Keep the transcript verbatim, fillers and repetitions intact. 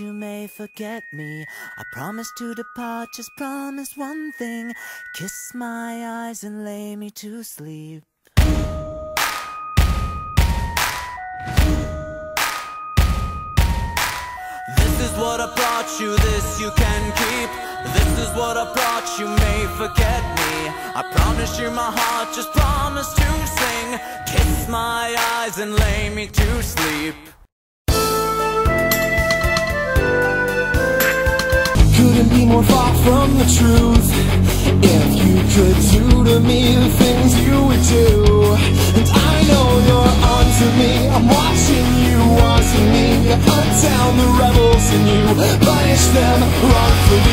You may forget me. I promise to depart, just promise one thing. Kiss my eyes and lay me to sleep. This is what I brought you, this you can keep. This is what I brought you, may forget me. I promise you my heart, just promise to sing. Kiss my eyes and lay me to sleep. Couldn't be more far from the truth. If you could do to me the things you would do, and I know you're onto me. I'm watching you, wanting me. You hunt down the rebels in you, punish them, run from